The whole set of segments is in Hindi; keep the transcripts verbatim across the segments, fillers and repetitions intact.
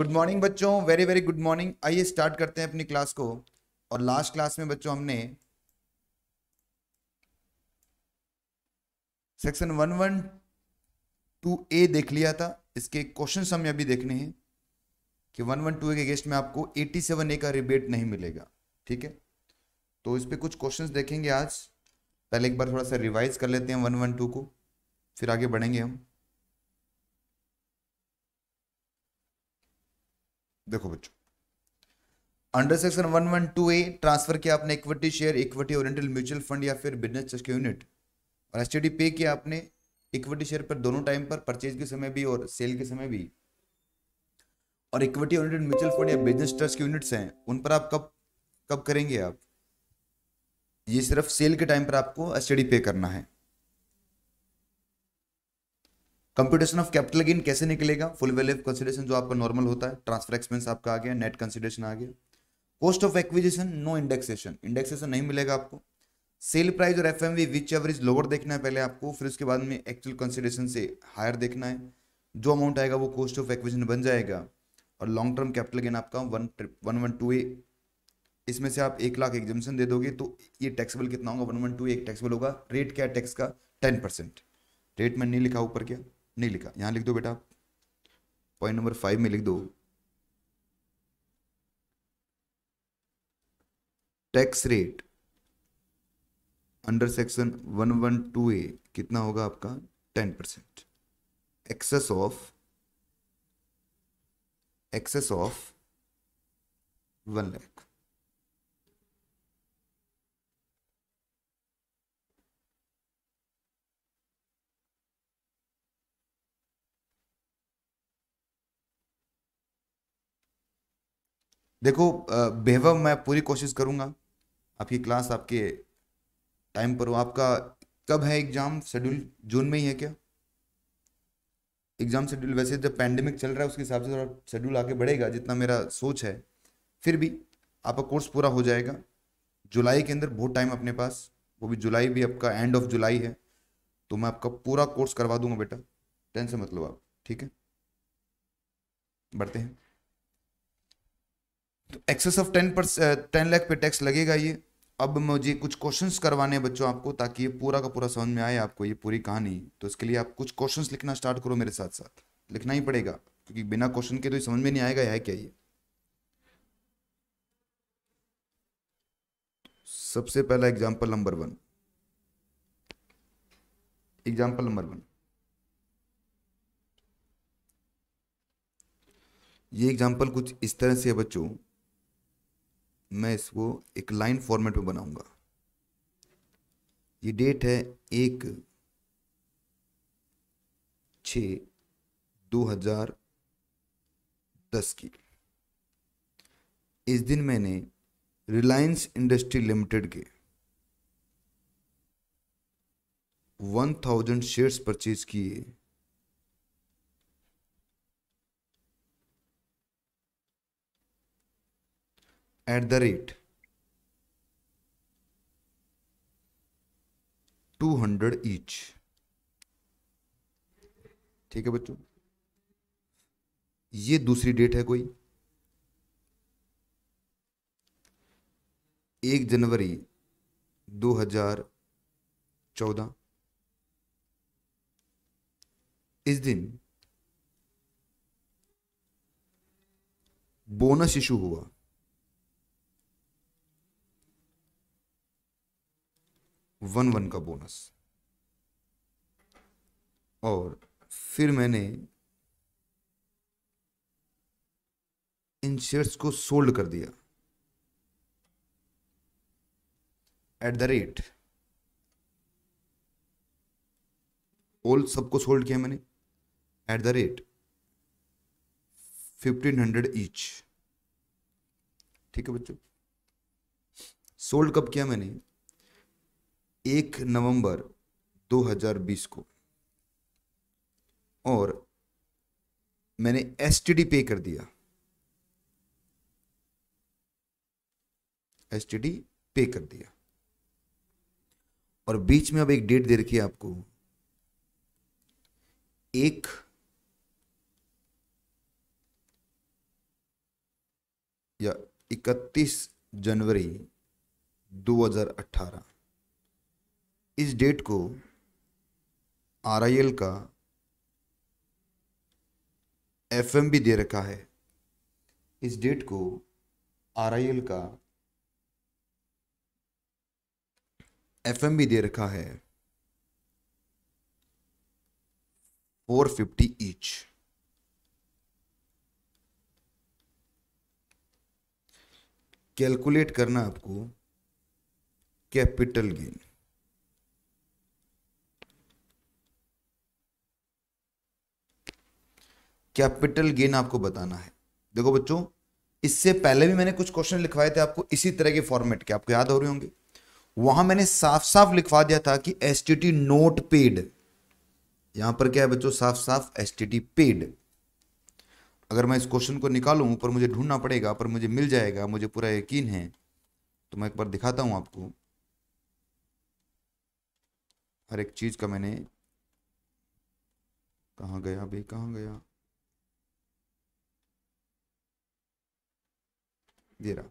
गुड मॉर्निंग बच्चों, वेरी वेरी गुड मॉर्निंग। आइए स्टार्ट करते हैं अपनी क्लास को। और लास्ट क्लास में बच्चों हमने section one one two A देख लिया था। इसके क्वेश्चन हमें अभी देखने हैं कि वन वन टू ए के अगेंस्ट में आपको सत्तासी ए का रिबेट नहीं मिलेगा, ठीक है। तो इस पे कुछ क्वेश्चंस देखेंगे आज। पहले एक बार थोड़ा सा रिवाइज कर लेते हैं वन वन टू को, फिर आगे बढ़ेंगे हम। देखो बच्चों, under section one one two A transfer किया आपने equity share, equity oriented mutual fund या फिर बिजनेस ट्रस्ट के यूनिट। और एसटीटी पे किया आपने इक्विटी शेयर पर दोनों टाइम पर, परचेज के समय भी और सेल के समय भी। और इक्विटी ओरिएंटेड म्यूचुअल फंड या बिजनेस ट्रस्ट के यूनिट्स हैं, उन पर आप कब कब करेंगे आप? ये सिर्फ सेल के टाइम पर आपको एसटीडी पे करना है। कंप्यूटेशन ऑफ कैपिटल गेन कैसे निकलेगा? फुल वैल्यू ऑफ कंसीडरेशन जो आपका नॉर्मल होता है, ट्रांसफर एक्सपेंस आपका आ गया, नेट कंसीडरेशन आ गया। Cost of acquisition, no indexation, indexation नहीं मिलेगा आपको। सेल प्राइस और एफएमवी विच एवरेज लोअर देखना है पहले आपको, फिर उसके बाद में एक्चुअल कंसीडरेशन से हायर देखना है। जो अमाउंट आएगा वो कॉस्ट ऑफ एक्विजिशन बन जाएगा। और लॉन्ग टर्म कैपिटल गेन आपका one trip one one two A, इसमें से आप एक लाख एग्जेम्पन दे दोगे तो ये टैक्सेबल कितना होगा? वन वन टू एक टैक्सेबल होगा। रेट क्या है टैक्स का? Ten percent. रेट में नहीं लिखा ऊपर, क्या नहीं लिखा? यहां लिख दो बेटा, पॉइंट नंबर फाइव में लिख दो, tax rate under section one one two A कितना होगा आपका? Ten percent. Excess of excess of one lakh, देखो बेहव मैं पूरी कोशिश करूंगा आपकी क्लास आपके टाइम पर हो। आपका कब है एग्जाम शेड्यूल? जून में ही है क्या एग्जाम शेड्यूल? वैसे जब पैंडेमिक चल रहा है उसके हिसाब से थोड़ा शेड्यूल आगे बढ़ेगा जितना मेरा सोच है। फिर भी आपका कोर्स पूरा हो जाएगा जुलाई के अंदर, बहुत टाइम अपने पास, वो भी जुलाई भी आपका एंड ऑफ जुलाई है। तो मैं आपका पूरा कोर्स करवा दूंगा बेटा, टेंशन मतलब आप, ठीक है। बढ़ते हैं। तो एक्सेस ऑफ टेन पर टेन लाख पे टैक्स लगेगा ये। अब मुझे कुछ क्वेश्चंस करवाने हैं बच्चों आपको, ताकि ये पूरा का पूरा समझ में आए आपको ये पूरी कहानी। तो इसके लिए आप कुछ क्वेश्चंस लिखना स्टार्ट करो मेरे साथ साथ, लिखना ही पड़ेगा क्योंकि बिना क्वेश्चन के तो ये समझ में नहीं आएगा है क्या ये। सबसे पहला example number one, example number one ये एग्जाम्पल कुछ इस तरह से है बच्चों। मैं इसको एक लाइन फॉर्मेट में बनाऊंगा। ये डेट है एक छ दो हजार दस की। इस दिन मैंने रिलायंस इंडस्ट्री लिमिटेड के वन थाउजेंड शेयर्स परचेज किए at the rate two hundred each, ठीक है बच्चों। ये दूसरी डेट है कोई, एक जनवरी दो हजार चौदह। इस दिन बोनस इशू हुआ वन वन का बोनस। और फिर मैंने इन शेयर्स को सोल्ड कर दिया एट द रेट, ऑल सबको सोल्ड किया मैंने at the rate fifteen hundred each, ठीक है बच्चों। सोल्ड कब किया मैंने? एक नवंबर दो हजार बीस को। और मैंने एसटीडी पे कर दिया, एसटीडी पे कर दिया। और बीच में अब एक डेट दे रखी है आपको, एक या इकतीस जनवरी दो हज़ार अठारह, इस डेट को आर आई एल का एफ एम वी दे रखा है, इस डेट को आर आई एल का एफ एम वी दे रखा है चार सौ पचास ईच। कैलकुलेट करना आपको कैपिटल गेन। कैपिटल गेन आपको बताना है। देखो बच्चों, इससे पहले भी मैंने कुछ क्वेश्चन लिखवाए थे आपको इसी तरह के फॉर्मेट के, आपको याद हो रहे होंगे। वहां मैंने साफ साफ लिखवा दिया था कि S T T not paid. यहां पर क्या है बच्चों, साफ साफ एस टी टी पेड। अगर मैं इस क्वेश्चन को निकालूं, ऊपर मुझे ढूंढना पड़ेगा पर मुझे मिल जाएगा, मुझे पूरा यकीन है। तो मैं एक बार दिखाता हूं आपको, हर एक चीज का मैंने, कहां गया भाई कहां गया, दे रहा,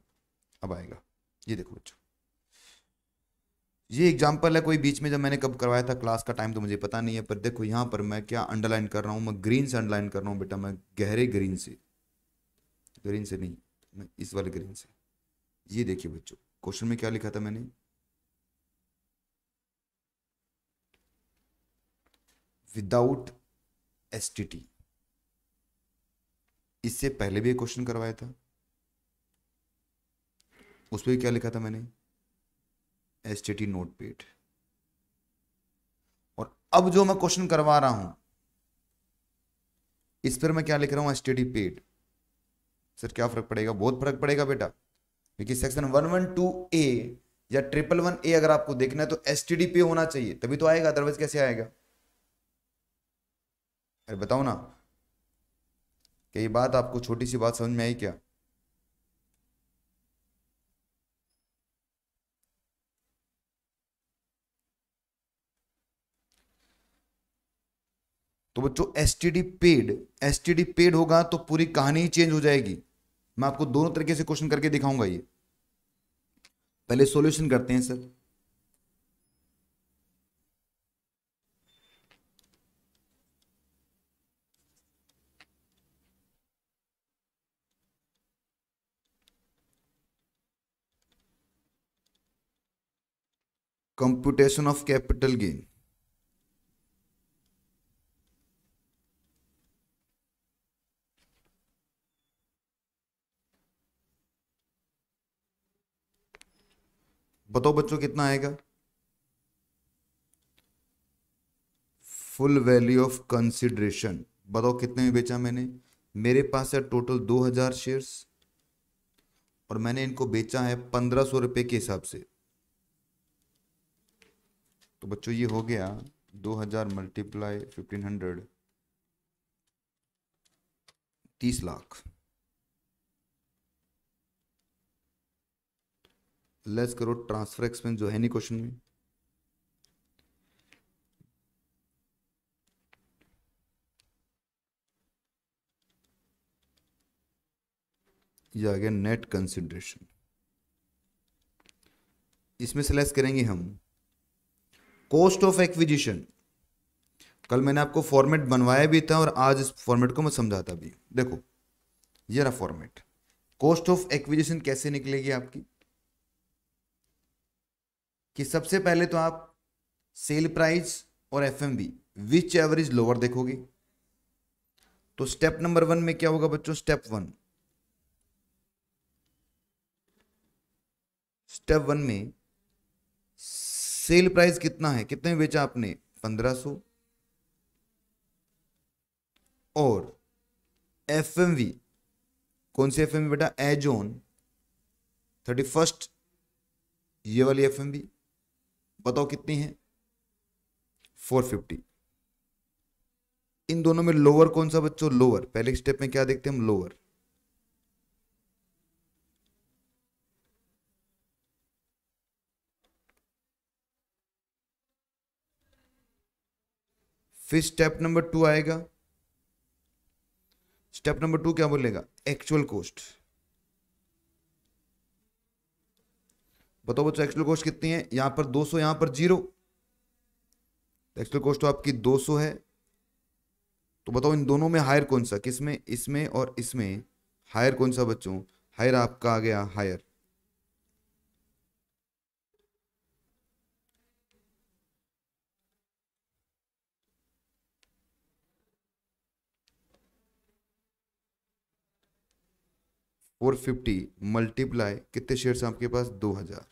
अब आएगा। ये देखो बच्चों, ये एग्जाम्पल है, कोई बीच में जब मैंने कब करवाया था क्लास का टाइम तो मुझे पता नहीं है, पर देखो यहाँ पर मैं क्या अंडरलाइन कर रहा हूँ, मैं ग्रीन से अंडरलाइन कर रहा हूँ बेटा, मैं गहरे ग्रीन से, ग्रीन से नहीं, मैं इस वाले ग्रीन से। ये देखिए बच्चों, क्वेश्चन में क्या लिखा था मैंने, विदाउट एस टी टी। इससे पहले भी एक क्वेश्चन करवाया था, उसमें क्या लिखा था मैंने, S T T not paid. और अब जो मैं क्वेश्चन करवा रहा हूं इस पर मैं क्या लिख रहा हूं, S T T paid. Sir क्या फर्क पड़ेगा, बहुत फर्क पड़ेगा बेटा, क्योंकि section one one two A या ट्रिपल वन ए अगर आपको देखना है तो एस टी डी पे होना चाहिए, तभी तो आएगा, अदरवाइज कैसे आएगा। अरे बताओ ना, क्या ये बात आपको छोटी सी बात समझ में आई क्या? तो बच्चों S T T paid, S T T paid होगा तो पूरी कहानी ही चेंज हो जाएगी। मैं आपको दोनों तरीके से क्वेश्चन करके दिखाऊंगा। ये पहले सॉल्यूशन करते हैं sir. Computation of capital gain. बताओ बच्चों कितना आएगा, फुल वैल्यू ऑफ कंसिडरेशन। बताओ कितने में बेचा मैंने, मेरे पास है टोटल दो हज़ार शेयर्स और मैंने इनको बेचा है पंद्रह सौ रुपए के हिसाब से। तो बच्चों ये हो गया दो हज़ार मल्टीप्लाई फिफ्टीन हंड्रेड, तीस लाख। लेस करो, ट्रांसफर एक्सपेंस जो है नहीं क्वेश्चन में, ये आ गया नेट कंसिडरेशन। इसमें से लेस करेंगे हम कॉस्ट ऑफ एक्विजिशन। कल मैंने आपको फॉर्मेट बनवाया भी था और आज इस फॉर्मेट को मैं समझाता भी। देखो ये रहा फॉर्मेट, कॉस्ट ऑफ एक्विजिशन कैसे निकलेगी आपकी, कि सबसे पहले तो आप सेल प्राइस और F M V which average lower देखोगे। तो स्टेप नंबर वन में क्या होगा बच्चों, स्टेप वन स्टेप वन में सेल प्राइस कितना है, कितने में बेचा आपने, पंद्रह सौ, और एफ एम वी कौन सी एफ एम वी बेटा, एज ऑन थर्टी फर्स्ट ये वाली एफ एम वी बताओ कितनी है, चार सौ पचास। इन दोनों में लोअर कौन सा बच्चों, लोअर पहले स्टेप में क्या देखते हैं हम, लोअर। फिर स्टेप नंबर टू आएगा, स्टेप नंबर टू क्या बोलेगा, एक्चुअल कॉस्ट। बताओ बच्चों एक्चुअल कॉस्ट कितनी है, यहाँ पर दो सौ, यहाँ पर जीरो, एक्चुअल कॉस्ट तो आपकी दो सौ है। तो बताओ इन दोनों में हायर कौन सा, किसमें, इसमें और इसमें हायर कौन सा बच्चों, हायर आपका आ गया हायर। फोर फिफ्टी मल्टीप्लाई कितने शेयर्स आपके पास, दो हजार,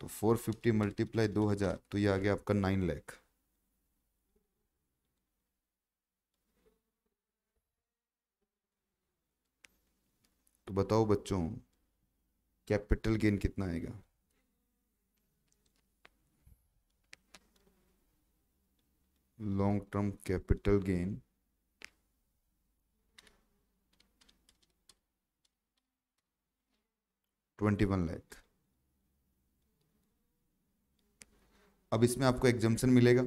तो फोर फिफ्टी मल्टीप्लाई दो हजार, तो ये आ गया आपका नाइन लाख। तो बताओ बच्चों कैपिटल गेन कितना आएगा, long term capital gain twenty one lakh. अब इसमें आपको एग्जम्पशन मिलेगा,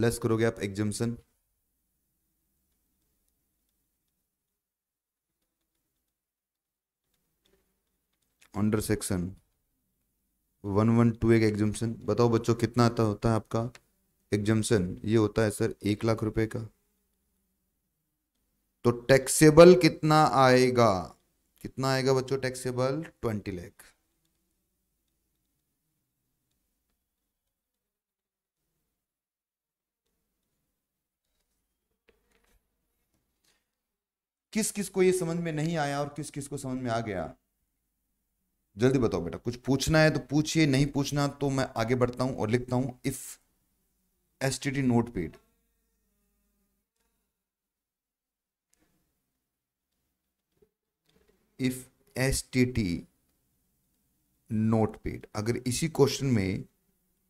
लेस करोगे आप exemption, under section one one two एक एग्जम्पशन, बताओ बच्चों कितना आता होता है आपका एग्जम्पशन, ये होता है सर एक लाख रुपए का। तो टैक्सेबल कितना आएगा, कितना आएगा बच्चों टैक्सेबल, ट्वेंटी लाख। किस किस को ये समझ में नहीं आया और किस किस को समझ में आ गया, जल्दी बताओ बेटा। कुछ पूछना है तो पूछिए, नहीं पूछना तो मैं आगे बढ़ता हूं और लिखता हूं if STT notepad. If STT not paid, अगर इसी क्वेश्चन में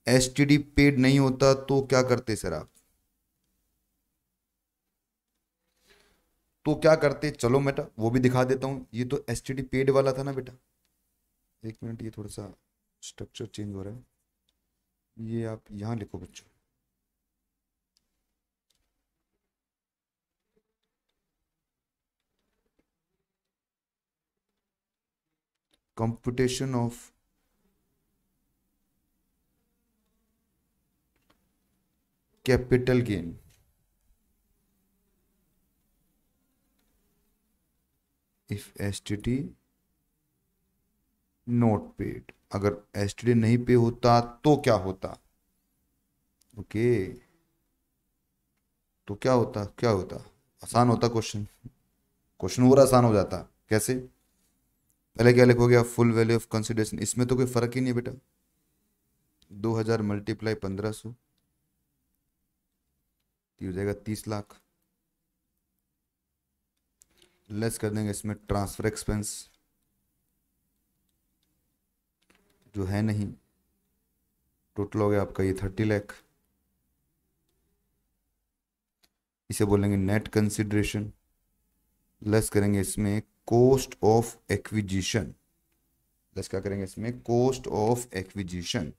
एसटीटी पेड नहीं होता तो क्या करते सर आप, तो क्या करते, चलो बेटा वो भी दिखा देता हूं। ये तो एसटीटी पेड वाला था ना बेटा, एक मिनट ये थोड़ा सा स्ट्रक्चर चेंज हो रहा है, ये आप यहां लिखो बच्चों। computation of capital gain if S T T not paid, अगर S T T नहीं पे होता तो क्या होता, ओके okay. तो क्या होता, क्या होता, आसान होता क्वेश्चन, क्वेश्चन और आसान हो जाता। कैसे, पहले क्या लिखोगे आप, फुल वैल्यू ऑफ कंसिडरेशन, इसमें तो कोई फर्क ही नहीं बेटा, दो हजार मल्टीप्लाई पंद्रह सौ हो जाएगा तीस लाख, लेस कर देंगे इसमें ट्रांसफर एक्सपेंस जो है नहीं, टोटल हो गया आपका ये थर्टी लाख। इसे बोलेंगे नेट कंसिडरेशन, लेस करेंगे इसमें कोस्ट ऑफ एक्विजिशन, लेस क्या करेंगे इसमें कोस्ट ऑफ एक्विजिशन।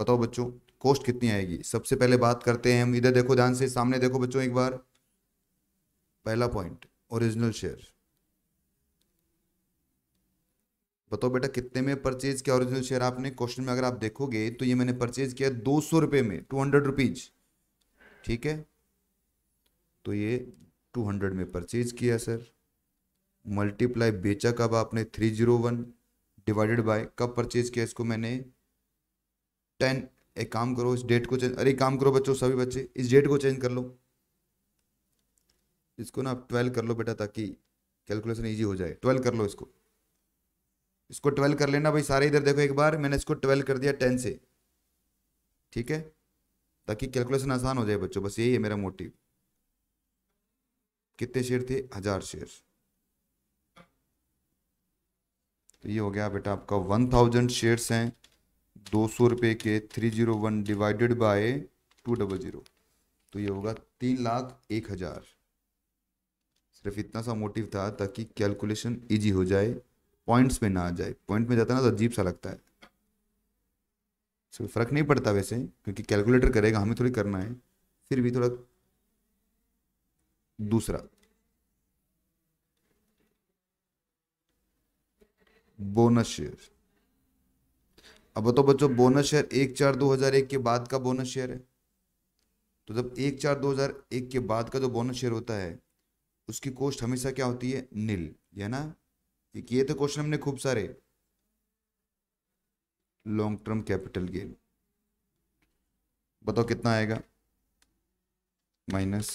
बताओ बच्चों कोस्ट कितनी आएगी, सबसे पहले बात करते हैं हम, इधर देखो ध्यान से, सामने देखो बच्चों एक बार, पहला पॉइंट ओरिजिनल शेयर, बताओ बेटा कितने में परचेज किया ओरिजिनल शेयर आपने, क्वेश्चन में अगर आप देखोगे तो ये मैंने परचेज किया दो सौ रुपये में, टू हंड्रेड रुपीज, ठीक है, तो ये टू हंड्रेड में परचेज किया सर, मल्टीप्लाई बेचा कब आपने three zero one, divided by कब परचेज किया इसको मैंने टेन, एक काम करो इस डेट को चेंज, अरे काम करो बच्चों सभी बच्चे इस डेट को चेंज कर लो, इसको ना आप ट्वेल्व कर लो बेटा ताकि कैलकुलेशन इजी हो जाए, ट्वेल्व कर लो इसको, इसको ट्वेल्व कर लेना भाई सारे, इधर देखो एक बार मैंने इसको ट्वेल्व कर दिया टेन से, ठीक है, ताकि कैलकुलेशन आसान हो जाए बच्चों, बस यही है मेरा मोटिव। कितने शेयर थे, हजार शेयर, तो ये हो गया बेटा आपका वन थाउजेंड शेयर्स हैं, दो सौ रुपये के three zero one divided by two double zero, तो ये होगा तीन लाख एक हजार। सिर्फ इतना सा मोटिव था ताकि कैलकुलेशन इजी हो जाए, पॉइंट्स में ना आ जाए, पॉइंट में जाता ना तो अजीब सा लगता है, तो फर्क नहीं पड़ता वैसे क्योंकि कैलकुलेटर करेगा, हमें थोड़ी करना है, फिर भी थोड़ा दूसरा। Bonus share. अब बताओ बच्चों, बोनस शेयर एक चार दो हजार एक के बाद का बोनस शेयर है, तो जब एक चार दो हजार एक के बाद का जो बोनस शेयर होता है उसकी कॉस्ट हमेशा क्या होती है, नील, है ना। एक ये तो क्वेश्चन हमने खूब सारे, लॉन्ग टर्म कैपिटल गेन, बताओ कितना आएगा, माइनस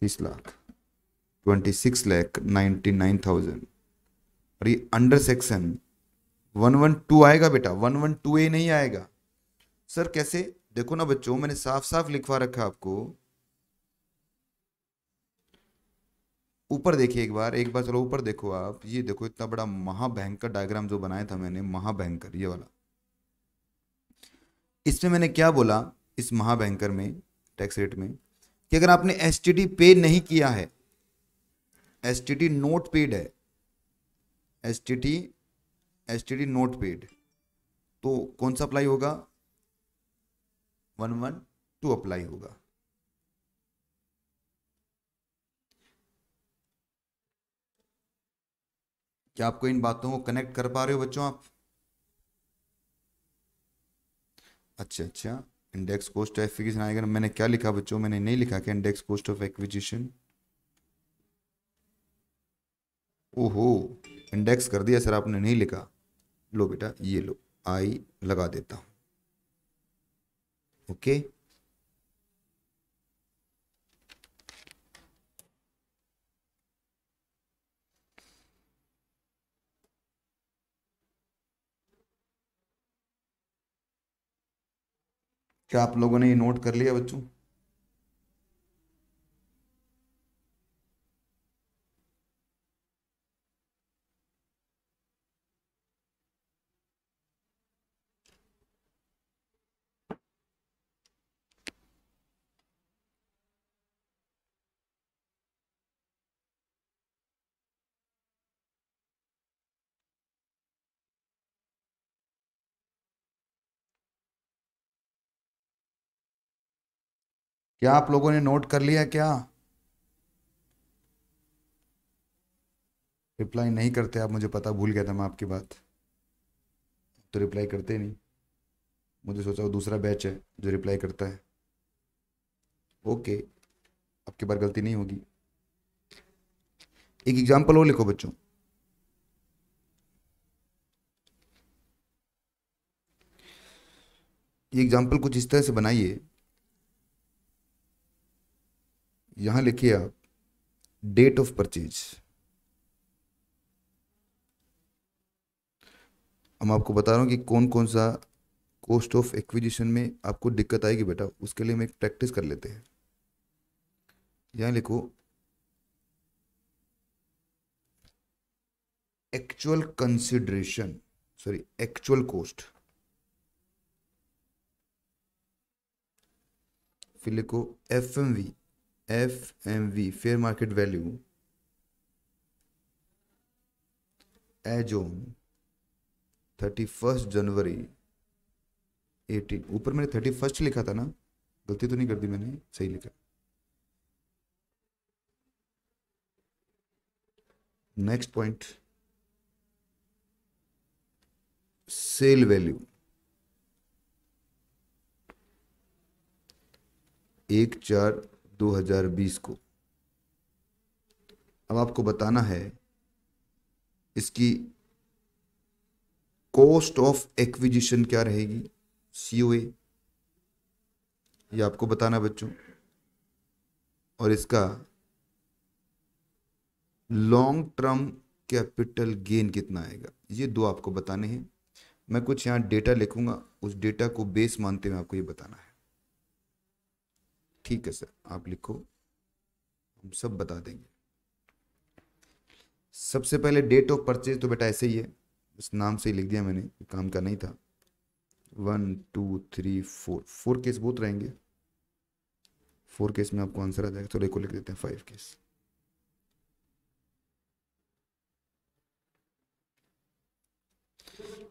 तीस lakh, twenty six lakh ninety nine thousand. और ये under section one one two आएगा बेटा, वन वन टू ए नहीं आएगा। सर कैसे, देखो ना बच्चों, मैंने साफ साफ लिखवा रखा आपको, ऊपर देखिए एक बार, एक बार चलो ऊपर देखो आप, ये देखो इतना बड़ा महाभयंकर डायग्राम जो बनाया था मैंने, महाभयंकर ये वाला, इसमें मैंने क्या बोला, इस महाभयंकर में टैक्स रेट में, कि अगर आपने एसटीटी पे नहीं किया है, एसटीटी नोट पेड है, एसटीटी एसटीटी नोट पेड, तो कौन सा अप्लाई होगा, वन वन टू अप्लाई होगा। क्या आपको इन बातों को कनेक्ट कर पा रहे हो बच्चों आप? अच्छा अच्छा, इंडेक्स कॉस्ट ऑफ एक्विजिशन आएगा। मैंने क्या लिखा बच्चों, मैंने नहीं लिखा कि इंडेक्स कॉस्ट ऑफ एक्विजिशन, ओहो इंडेक्स कर दिया सर आपने, नहीं लिखा। लो बेटा ये लो, आई लगा देता हूं, ओके। क्या आप लोगों ने ये नोट कर लिया बच्चों? क्या आप लोगों ने नोट कर लिया? क्या रिप्लाई नहीं करते आप? मुझे पता, भूल गया था मैं आपकी बात, तो रिप्लाई करते नहीं, मुझे सोचा वो दूसरा बैच है जो रिप्लाई करता है। ओके, आपकी बार गलती नहीं होगी। एक एग्जांपल और लिखो बच्चों, ये एग्जांपल कुछ इस तरह से बनाइए, यहां लिखिए आप डेट ऑफ परचेज। हम आपको बता रहा हूं कि कौन कौन सा कॉस्ट ऑफ एक्विजिशन में आपको दिक्कत आएगी बेटा, उसके लिए हम एक प्रैक्टिस कर लेते हैं। यहां लिखो actual consideration, sorry actual cost, फिर लिखो F M V, F M V fair market value as on thirty first January eighteen. ऊपर मैंने थर्टी फर्स्ट लिखा था ना, गलती तो नहीं कर दी मैंने, सही लिखा? नेक्स्ट पॉइंट सेल वैल्यू एक चार दो हज़ार बीस को। अब आपको बताना है इसकी कॉस्ट ऑफ एक्विजिशन क्या रहेगी, सीओए, ये आपको बताना बच्चों, और इसका लॉन्ग टर्म कैपिटल गेन कितना आएगा, ये दो आपको बताने हैं। मैं कुछ यहाँ डेटा लिखूंगा, उस डेटा को बेस मानते हुए आपको ये बताना है। ठीक है सर, आप लिखो, हम सब बता देंगे। सबसे पहले डेट ऑफ परचेज तो बेटा ऐसे ही है, बस नाम से ही लिख दिया मैंने, काम का नहीं था। One two three four, four case बहुत रहेंगे, फोर केस में आपको आंसर आ जाएगा। चलो एक को लिख देते हैं, five case.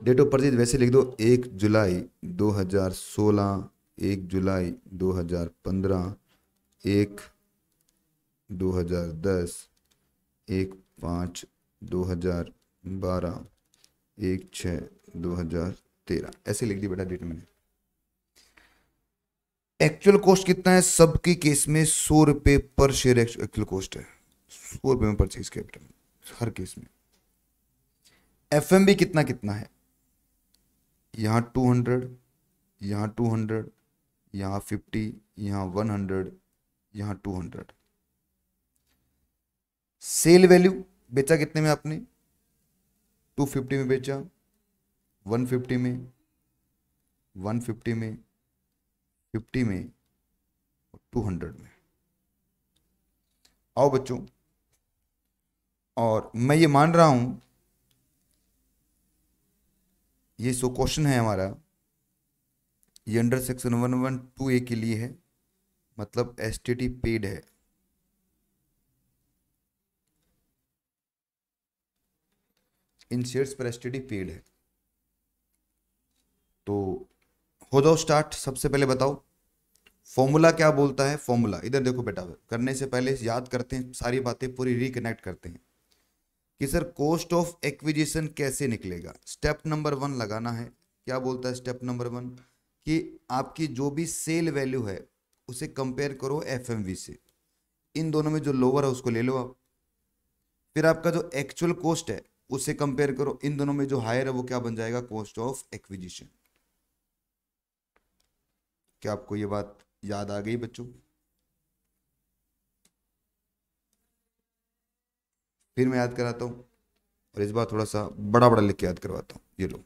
Date of purchase वैसे लिख दो एक जुलाई दो हज़ार सोलह, एक जुलाई दो हज़ार पंद्रह, एक दो हज़ार दस, एक पाँच दो हज़ार बारह एक छः दो हजार तेरह ऐसे लिख दी बेटा डेट मैंने। एक्चुअल कॉस्ट कितना है सबके केस में? सौ रुपये पर शेयर एक्चुअल कॉस्ट है, सौ रुपये में परचेज कैपिटल हर केस में। एफएमबी कितना कितना है? यहाँ टू हंड्रेड, यहाँ टू हंड्रेड, यहाँ फिफ्टी, यहाँ वन हंड्रेड, यहाँ टू हंड्रेड। सेल वैल्यू बेचा कितने में आपने? टू फिफ्टी में बेचा, वन फिफ्टी में, वन फिफ्टी में, फिफ्टी में और टू हंड्रेड में। आओ बच्चों, और मैं ये मान रहा हूं ये सो क्वेश्चन है हमारा, ये under section one one two A के लिए है, मतलब एसटीटी पेड है। इन शेयर्स पर एसटीटी पेड है। तो हो जाओ स्टार्ट। सबसे पहले बताओ फॉर्मूला क्या बोलता है। फॉर्मूला इधर देखो बेटा, करने से पहले याद करते हैं सारी बातें, पूरी रिकनेक्ट करते हैं कि सर कॉस्ट ऑफ एक्विजिशन कैसे निकलेगा। स्टेप नंबर वन लगाना है। क्या बोलता है स्टेप नंबर वन? कि आपकी जो भी सेल वैल्यू है उसे कंपेयर करो एफएमवी से, इन दोनों में जो लोअर है उसको ले लो आप। फिर आपका जो एक्चुअल कॉस्ट है उसे कंपेयर करो, इन दोनों में जो हायर है वो क्या बन जाएगा? Cost of acquisition. क्या आपको ये बात याद आ गई बच्चों? फिर मैं याद कराता हूं, और इस बार थोड़ा सा बड़ा बड़ा लिख के याद करवाता हूं। ये लो,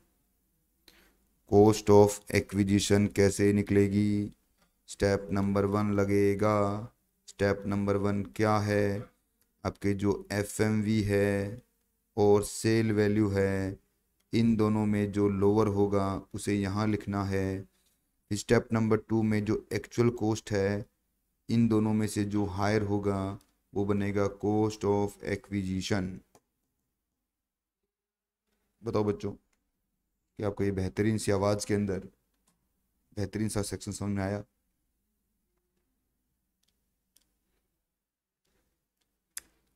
कॉस्ट ऑफ एक्विजिशन कैसे निकलेगी, स्टेप नंबर वन लगेगा। स्टेप नंबर वन क्या है? आपके जो एफएमवी है और सेल वैल्यू है, इन दोनों में जो लोअर होगा उसे यहाँ लिखना है। स्टेप नंबर टू में जो एक्चुअल कॉस्ट है, इन दोनों में से जो हायर होगा वो बनेगा कॉस्ट ऑफ एक्विजिशन। बताओ बच्चों कि आपको ये बेहतरीन सी आवाज़ के अंदर बेहतरीन सा सेक्शन समझ में आया?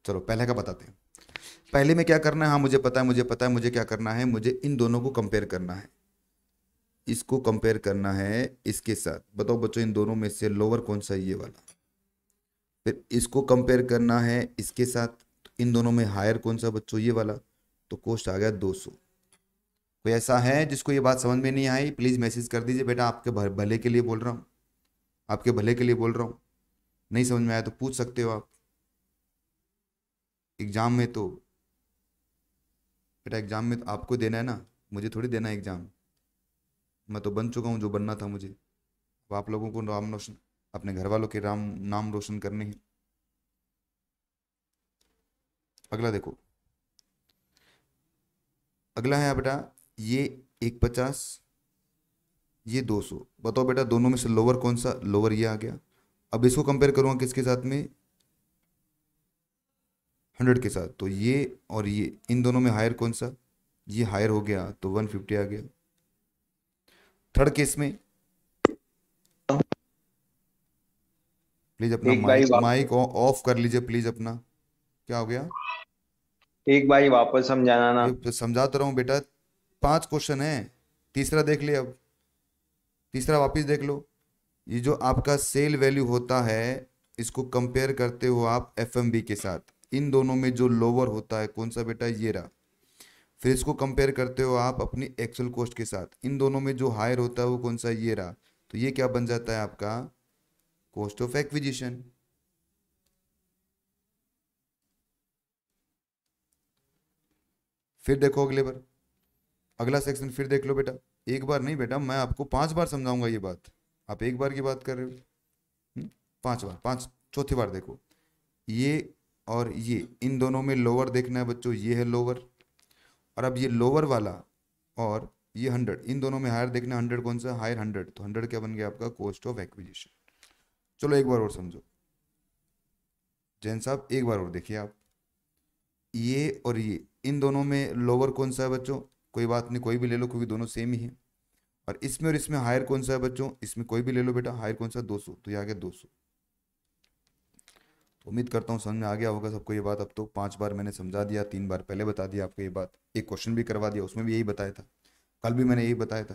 चलो पहले का बताते हैं। पहले में क्या करना है? हाँ मुझे पता है, मुझे पता है मुझे क्या करना है, मुझे इन दोनों को कंपेयर करना है, इसको कंपेयर करना है इसके साथ। बताओ बच्चों इन दोनों में से लोअर कौन सा है? ये वाला। फिर इसको कंपेयर करना है इसके साथ, इन दोनों में हायर कौन सा बच्चों? ये वाला। तो कॉस्ट आ गया दो सौ। कोई ऐसा है जिसको ये बात समझ में नहीं आई प्लीज़ मैसेज कर दीजिए बेटा, आपके भले के लिए बोल रहा हूँ, आपके भले के लिए बोल रहा हूँ। नहीं समझ में आया तो पूछ सकते हो आप एग्ज़ाम में। तो बेटा एग्ज़ाम में तो आपको देना है ना, मुझे थोड़ी देना है एग्ज़ाम। मैं तो बन चुका हूँ जो बनना था मुझे। अब आप लोगों को नाम रोशन, अपने घर वालों के राम नाम रोशन करने हैं। अगला देखो, अगला है बेटा ये एक पचास, ये दो सौ। बताओ बेटा दोनों में से लोअर कौन सा? लोअर ये आ गया। अब इसको कंपेयर करूँगा किसके साथ में? हंड्रेड के साथ। तो ये और ये, इन दोनों में हायर कौन सा? ये हायर हो गया, तो वन फिफ्टी आ गया। थर्ड केस में प्लीज अपना माइक माइक ऑफ कर लीजिए प्लीज अपना। क्या हो गया? एक बारी वापस समझाना ना। तो समझाता रहा हूँ बेटा, पांच क्वेश्चन है, तीसरा देख ले। अब तीसरा वापस देख लो। ये जो आपका सेल वैल्यू होता है इसको कंपेयर करते हो आप एफएमबी के साथ, इन दोनों में जो लोअर होता है कौन सा बेटा? ये रहा। फिर इसको कंपेयर करते हो आप अपनी एक्चुअल कॉस्ट के साथ, इन दोनों में जो हायर होता है वो कौन सा? ये रहा। तो ये क्या बन जाता है आपका? Cost of acquisition. फिर देखो अगले बार, अगला सेक्शन फिर देख लो बेटा। एक बार नहीं बेटा, मैं आपको पांच बार समझाऊंगा ये बात। आप एक बार की बात कर रहे हो, पांच बार, पांच चौथी बार देखो। ये और ये, इन दोनों में लोअर देखना है बच्चों। ये है लोअर, और अब ये लोअर वाला और ये हंड्रेड, इन दोनों में हायर देखना। हंड्रेड कौन सा? Higher hundred. तो हंड्रेड क्या बन गया आपका? Cost of acquisition. चलो एक बार और समझो जैन साहब, एक बार और देखिए आप। ये और ये, इन दोनों में लोअर कौन सा है बच्चों? कोई बात नहीं, कोई भी ले लो क्योंकि दोनों सेम ही है। और इसमें और इसमें हायर कौन सा है बच्चों? इसमें कोई भी ले लो बेटा। हायर कौन सा? दो सौ। तो ये आ गया दो सौ। उम्मीद करता हूँ समझ में आ गया होगा सबको ये बात। अब तो पांच बार मैंने समझा दिया, तीन बार पहले बता दिया आपको ये बात, एक क्वेश्चन भी करवा दिया उसमें भी यही बताया था, कल भी मैंने यही बताया था।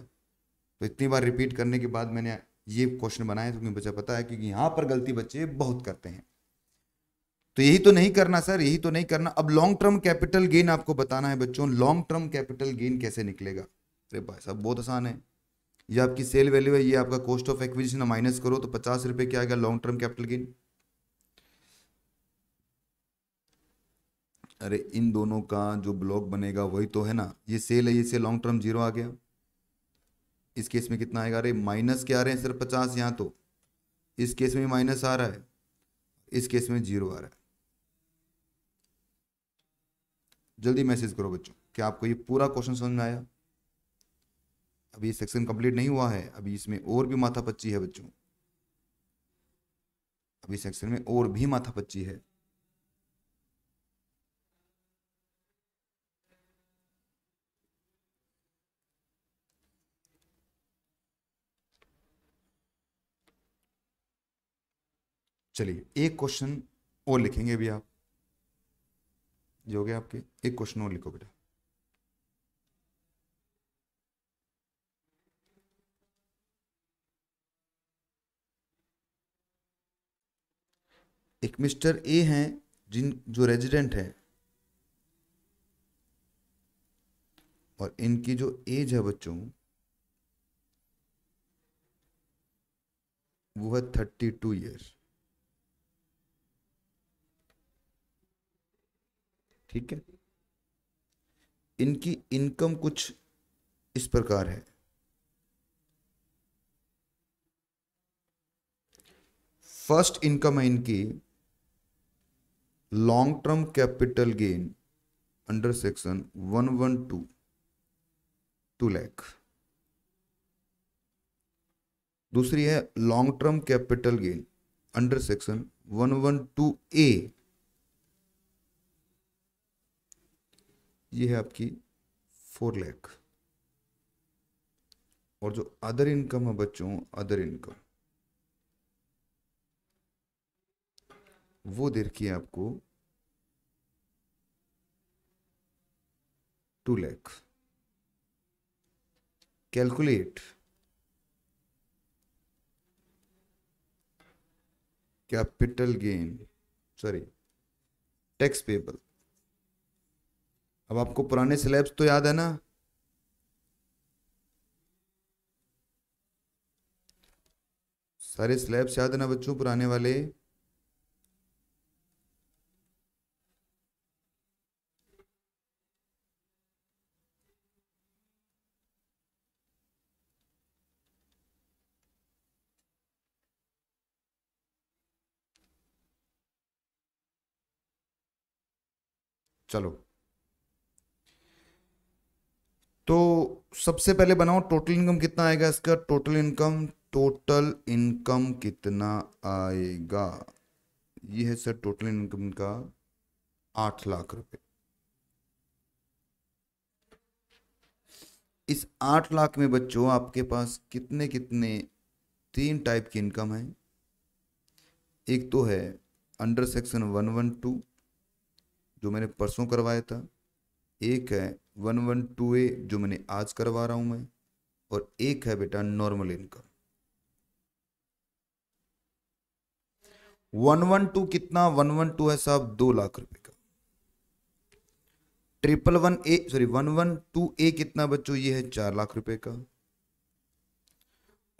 तो इतनी बार रिपीट करने के बाद मैंने ये क्वेश्चन बनाया तो मुझे बच्चा पता है कि यहाँ पर गलती बच्चे बहुत करते हैं। तो यही तो नहीं करना सर, यही तो नहीं करना। अब लॉन्ग टर्म कैपिटल गेन आपको बताना है बच्चों, लॉन्ग टर्म कैपिटल गेन कैसे निकलेगा। अरे भाई साहब बहुत आसान है, ये आपकी सेल वैल्यू है, ये आपका कॉस्ट ऑफ एक्विजिशन माइनस करो तो पचास रुपए क्या आएगा लॉन्ग टर्म कैपिटल गेन। अरे इन दोनों का जो ब्लॉक बनेगा वही तो है ना, ये सेल है, ये सेल लॉन्ग टर्म जीरो आ गया, इस केस में कितना आएगा, अरे माइनस क्या आ रहे हैं सर पचास, यहाँ तो इस केस में माइनस आ रहा है, इस केस में जीरो आ रहा है। जल्दी मैसेज करो बच्चों, क्या आपको ये पूरा क्वेश्चन समझ में आया? अभी सेक्शन कंप्लीट नहीं हुआ है, अभी इसमें और भी माथा पच्ची है बच्चों, अभी सेक्शन में और भी माथा पच्ची है। चलिए एक क्वेश्चन और लिखेंगे अभी आप, ये हो गया आपके, एक क्वेश्चन और लिखो बेटा। एक मिस्टर ए हैं जिन जो रेजिडेंट है और इनकी जो एज है बच्चों वो है थर्टी टू ईयर्स, ठीक है। इनकी इनकम कुछ इस प्रकार है, फर्स्ट इनकम है इनकी long term capital gain under section one one two, two lakh. दूसरी है long term capital gain under section one one two A, ये है आपकी फोर लाख। और जो अदर इनकम है बच्चों, अदर इनकम वो देखिए आपको two lakh. Calculate, capital gain sorry tax payable. अब आपको पुराने स्लैब्स तो याद है ना, सारे स्लैब्स याद है ना बच्चों पुराने वाले। चलो तो सबसे पहले बनाओ टोटल इनकम कितना आएगा इसका, टोटल इनकम टोटल इनकम कितना आएगा, ये है सर टोटल इनकम का आठ लाख रुपए। इस आठ लाख में बच्चों आपके पास कितने कितने तीन टाइप की इनकम है, एक तो है under section one one two जो मैंने परसों करवाया था, एक है वन वन टू ए जो मैंने आज करवा रहा हूं मैं, और एक है बेटा normal income. One one two कितना, वन वन टू है साहब दो लाख रुपए का। Triple one A sorry one one two A कितना बच्चों, ये है चार लाख रुपए का,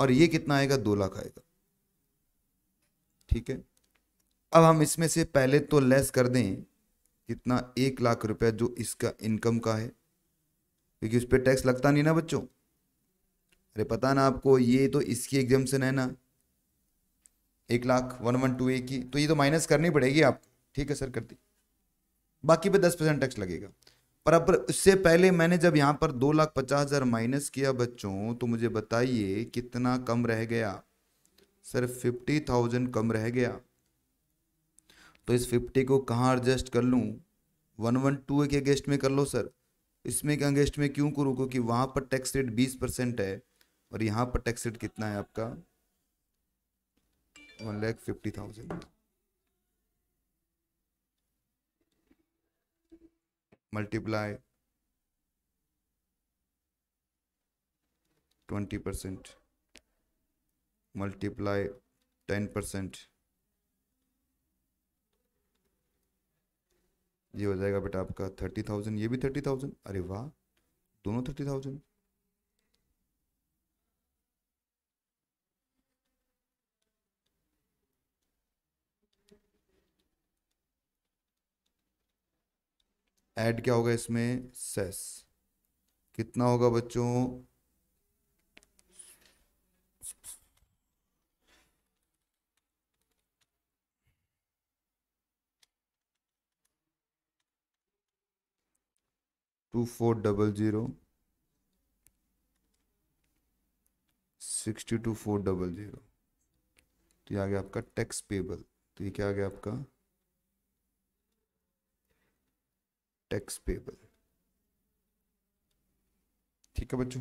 और ये कितना आएगा दो लाख आएगा, ठीक है। अब हम इसमें से पहले तो लेस कर दें कितना, एक लाख रुपया जो इसका इनकम का है, क्योंकि उस पर टैक्स लगता नहीं ना बच्चों। अरे पता ना आपको, ये तो इसकी एग्जाम्पशन है ना, एक lakh one one two A की, तो ये तो माइनस करनी पड़ेगी आपको, ठीक है सर कर दी। बाकी पे दस परसेंट टैक्स लगेगा। पर अब उससे पहले मैंने जब यहाँ पर दो लाख पचास हज़ार माइनस किया बच्चों, तो मुझे बताइए कितना कम रह गया सर, फिफ्टी थाउजेंड कम रह गया। तो इस फिफ्टी को कहाँ एडजस्ट कर लूँ, वन वन टू के अगेंस्ट में कर लो सर। इसमें के अगेंस्ट में क्यों करूँ, क्योंकि वहाँ पर टैक्स रेट बीस परसेंट है और यहाँ पर टैक्स रेट कितना है आपका one lakh fifty thousand. multiply twenty percent, multiply ten percent, ये हो जाएगा बेटा आपका थर्टी थाउजेंड, ये भी थर्टी थाउजेंड, अरे वाह दोनों थर्टी थाउजेंड। ऐड क्या होगा इसमें, सेस कितना होगा बच्चों, two four double zero sixty two four double zero. तो ये आ गया आपका टैक्स पेबल, तो ये क्या आ गया आपका टैक्स पेबल। ठीक है बच्चों,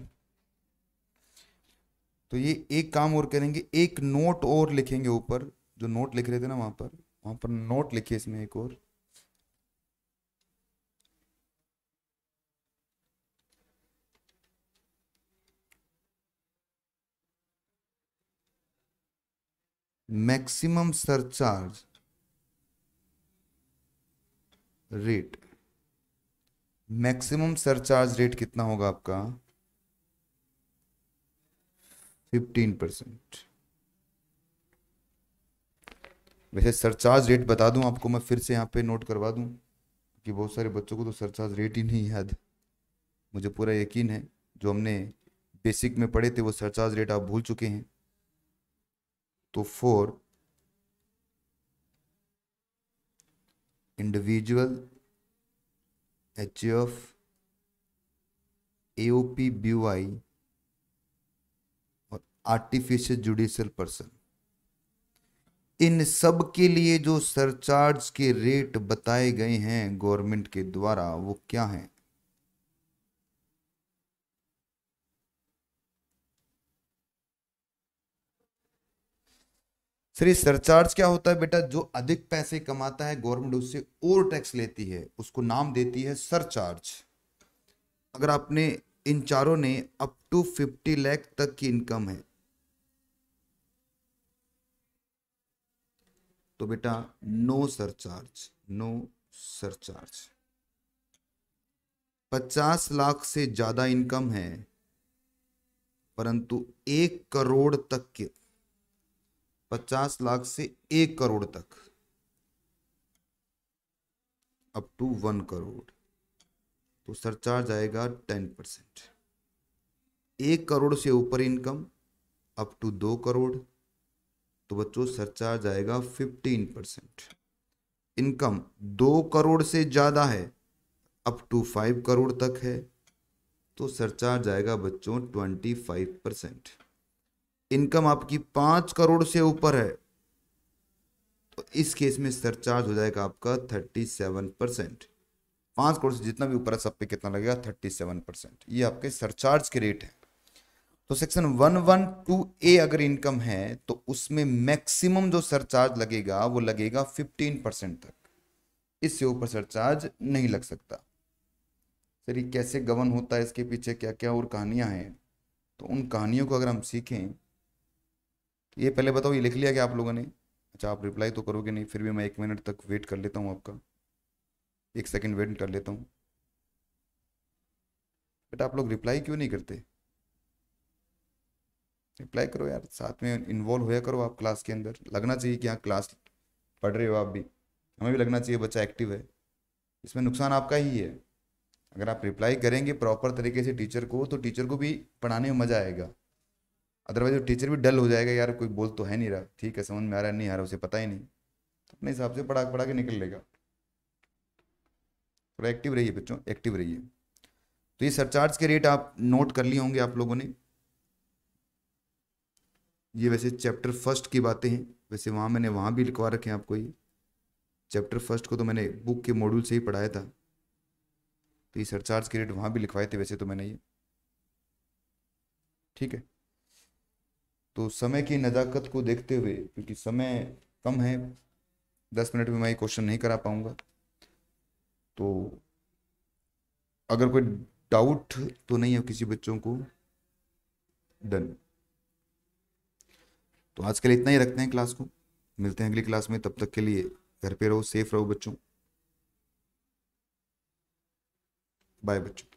तो ये एक काम और करेंगे, एक नोट और लिखेंगे ऊपर, जो नोट लिख रहे थे ना वहां पर, वहां पर नोट लिखिए इसमें एक और। Maximum surcharge rate, maximum surcharge rate कितना होगा आपका फिफ्टीन परसेंट। वैसे सरचार्ज रेट बता दूं आपको, मैं फिर से यहाँ पे नोट करवा दूं कि बहुत सारे बच्चों को तो सरचार्ज रेट ही नहीं याद। मुझे पूरा यकीन है जो हमने बेसिक में पढ़े थे वो सरचार्ज रेट आप भूल चुके हैं। तो for individual H U F A O P B Y और आर्टिफिशियल जुडिशियल पर्सन, इन सब के लिए जो सरचार्ज के रेट बताए गए हैं गवर्नमेंट के द्वारा वो क्या है, सर सरचार्ज क्या होता है बेटा, जो अधिक पैसे कमाता है गवर्नमेंट उससे और टैक्स लेती है, उसको नाम देती है सरचार्ज। अगर आपने इन चारों ने अप टू फिफ्टी लाख तक की इनकम है तो बेटा नो सरचार्ज, नो सरचार्ज। पचास लाख से ज्यादा इनकम है परंतु एक करोड़ तक के, पचास लाख से एक करोड़ तक, अप टू वन करोड़ तो सरचार्ज आएगा टेन परसेंट। एक करोड़ से ऊपर इनकम अप टू दो करोड़ तो बच्चों सरचार्ज आएगा फिफ्टीन परसेंट। इनकम दो करोड़ से ज्यादा है अप टू फाइव करोड़ तक है तो सरचार्ज आएगा बच्चों ट्वेंटी फाइव परसेंट। इनकम आपकी पांच करोड़ से ऊपर है तो इस केस में सरचार्ज हो जाएगा आपका थर्टी सेवन परसेंट। पांच करोड़ से जितना भी ऊपर है सब पे कितना लगेगा थर्टी सेवन परसेंट। ये आपके सरचार्ज के रेट है। तो section one one two A अगर इनकम है तो उसमें मैक्सिमम जो सरचार्ज लगेगा वो लगेगा फिफ्टीन परसेंट तक, इससे ऊपर सरचार्ज नहीं लग सकता। सर ये कैसे गवर्न होता है, इसके पीछे क्या क्या और कहानियां हैं, तो उन कहानियों को अगर हम सीखें। ये पहले बताओ ये लिख लिया क्या आप लोगों ने? अच्छा आप रिप्लाई तो करोगे नहीं, फिर भी मैं एक मिनट तक वेट कर लेता हूँ आपका, एक सेकंड वेट कर लेता हूँ। बेटा आप लोग रिप्लाई क्यों नहीं करते? रिप्लाई करो यार, साथ में इन्वॉल्व होया करो आप क्लास के अंदर, लगना चाहिए कि हाँ क्लास पढ़ रहे हो आप भी, हमें भी लगना चाहिए बच्चा एक्टिव है। इसमें नुकसान आपका ही है। अगर आप रिप्लाई करेंगे प्रॉपर तरीके से टीचर को तो टीचर को भी पढ़ाने में मज़ा आएगा, अदरवाइज वो टीचर भी डल हो जाएगा, यार कोई बोल तो है नहीं रहा, ठीक है समझ में आ रहा है नहीं आ रहा, उसे पता ही नहीं, तो अपने हिसाब से पढ़ा पढ़ा के निकल लेगा। थोड़ा एक्टिव रहिए बच्चों, एक्टिव रहिए। तो ये सरचार्ज के रेट आप नोट कर लिए होंगे आप लोगों ने। ये वैसे चैप्टर फर्स्ट की बातें हैं, वैसे वहाँ मैंने वहाँ भी लिखवा रखे हैं आपको। ये चैप्टर फर्स्ट को तो मैंने बुक के मॉड्यूल से ही पढ़ाया था, तो ये सरचार्ज के रेट वहाँ भी लिखवाए थे वैसे तो मैंने ये। ठीक है, तो समय की नज़ाकत को देखते हुए, क्योंकि समय कम है, दस मिनट में मैं ये क्वेश्चन नहीं करा पाऊंगा, तो अगर कोई डाउट तो नहीं है किसी बच्चों को। डन, तो आज के लिए इतना ही रखते हैं क्लास को। मिलते हैं अगली क्लास में, तब तक के लिए घर पे रहो, सेफ रहो बच्चों। बाय बच्चों।